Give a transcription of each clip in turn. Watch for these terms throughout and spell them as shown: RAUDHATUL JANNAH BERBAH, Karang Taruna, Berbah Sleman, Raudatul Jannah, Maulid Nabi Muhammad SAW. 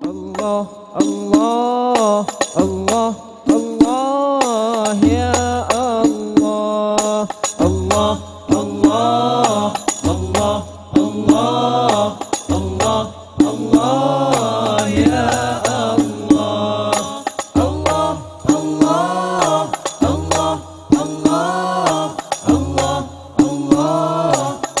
Allah, Allah, Allah, Allah, ya Allah, Allah, Allah, Allah, Allah, Allah, Allah, ya Allah, Allah, Allah, Allah, Allah, Allah, Allah, Allah, Allah, Allah, Allah.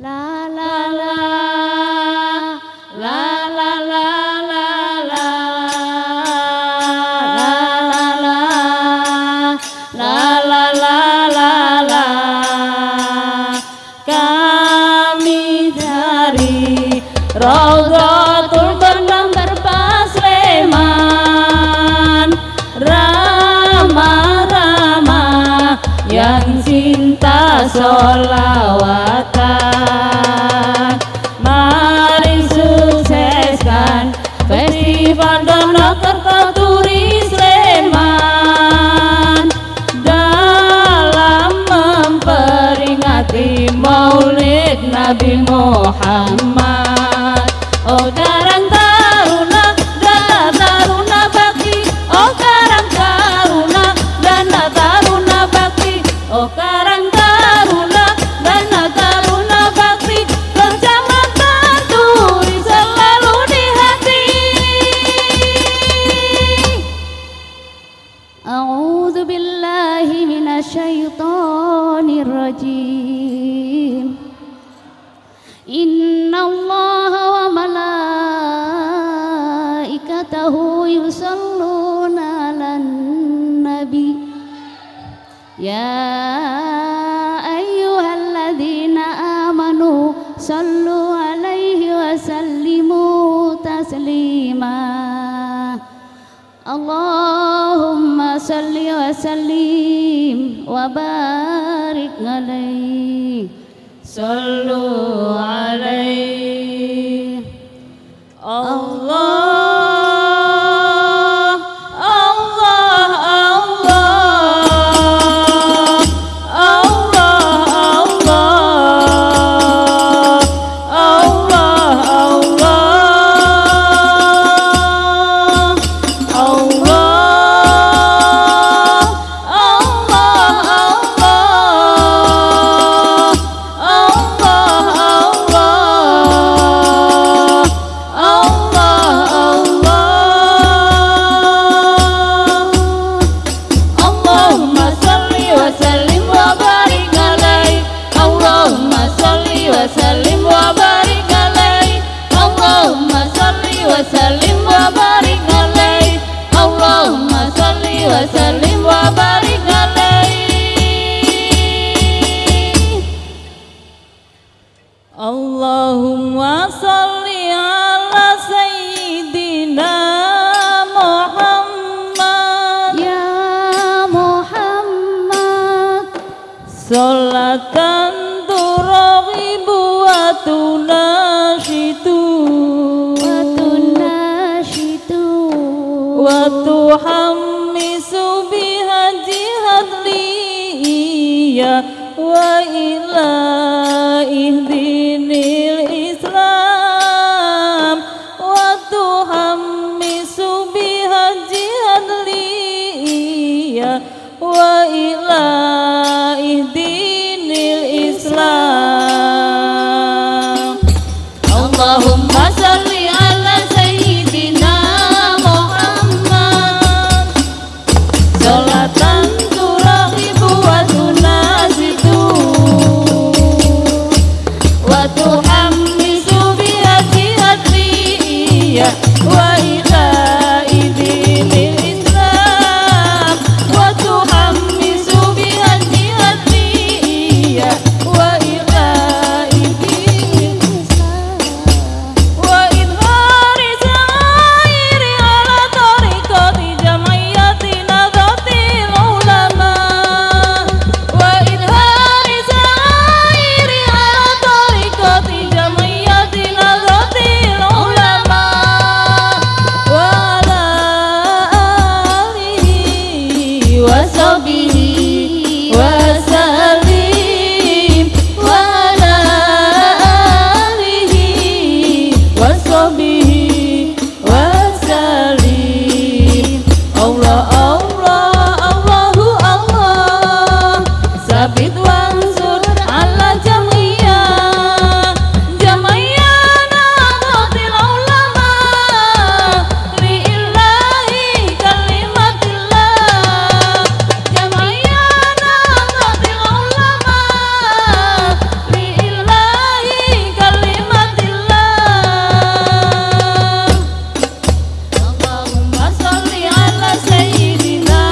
La la la la la la la la la la la la la la la. Kami dari Raudhatul Jannah Berbah Sleman, Rama-rama yang cinta solawatan. Mari sukseskan festival dongeng terturi Sleman dalam memperingati Maulid Nabi Muhammad. Oh karang taruna bakti. Oh karang taruna, dana taruna bakti. Oh karang taruna, dana taruna bakti. Kencang terturi selalu di hati. A'udzubillahi minasyaitonirrajim. Innallaha tahu yusalluna 'alan nabi ya ayyuhalladzina amanu sallu 'alaihi wa sallimu taslima. Allahumma salli wa sallim wa barik 'alaihi, sallu 'alaihi. Allah Allahumma salli ala Sayyidina Muhammad ya Muhammad salatan turaghibu wa tunashitu wa tuhammisu biha jihad liya wa ilaihi wa ila ihdinil Islam. ثبت وانصر على الجمعية، جمعية نهضة العلماء لإله كلمة الله، جمعية نهضة العلماء لإله كلمة الله. اللهم صل على سيدنا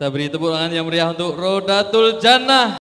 Kita beri tepuk tangan yang meriah untuk Raudatul Jannah.